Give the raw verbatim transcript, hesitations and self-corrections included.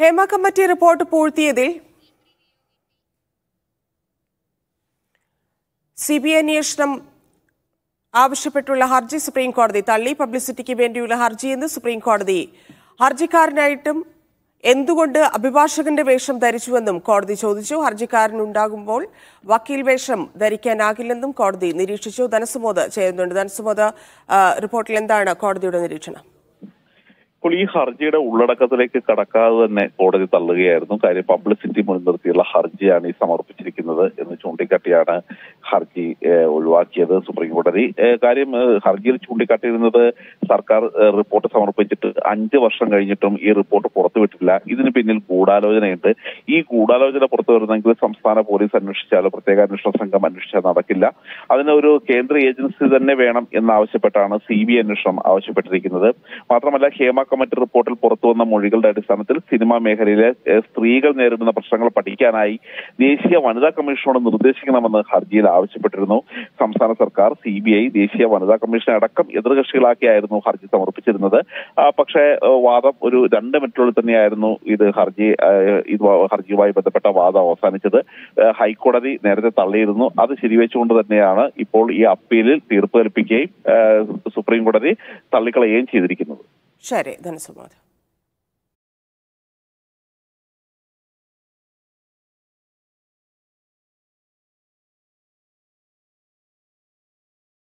Hema Committee report Purthiyadil C B I Nisham Avishapetula Harji, Supreme Court, the Tali, publicity Kibendula Harji in the Supreme Court, the Harjikar Naitum Endugunda Abibashakan Vesham, the Richuanum, Cord the Chodisho, Harjikar Nundagumbol, Vakil Vesham, the Rikan Akilandum, Cord the Nirisho, Danasamoda, Chandansamoda, report Lendana, Cord the Richana. Harjida Uladaka Karaka and ordered the Layer, no carry publicity Mundarilla Harji and his summer pitching in the Chundicatiana, Harji, Ulwaki, the Supreme Court, Karim Harjil Chundicati, another Sarkar reporter summer pitch, Antivashangatum, e reporter Porto, isn't a penal Kudalo and enter E. Kudalo, the Porto, and some Sana police and Shala Protega, National Sangam and Shanakilla. I know Kendri agencies and Nevanam in Avashapatana, C B I and Sham Avashapatrik another. Matramala Hema Committee report Porto and the Morigal that is Sanatil, Cinema Makerilla, Strigal Nair in the Personal Patika and I, the Asia Vanada Commission on the Rudeshikan Harji, Avichapatrino, Samsana Sarkar, C B I, the Asia Vanada Commission, Arakam, Yadra Shilaki, I don't know Harji, some of the another, Paksha, Wada, Uru, Dandametrotani, I don't know either Harji, Harjiwai, but the Patavada or Sanicha, High Court, the Nerda Talirno, other Siriwich under the Neana, Ipol, Yapil, Tirpur P K, Supreme Court, Talikalayan Chidrikin. Share it, then it's about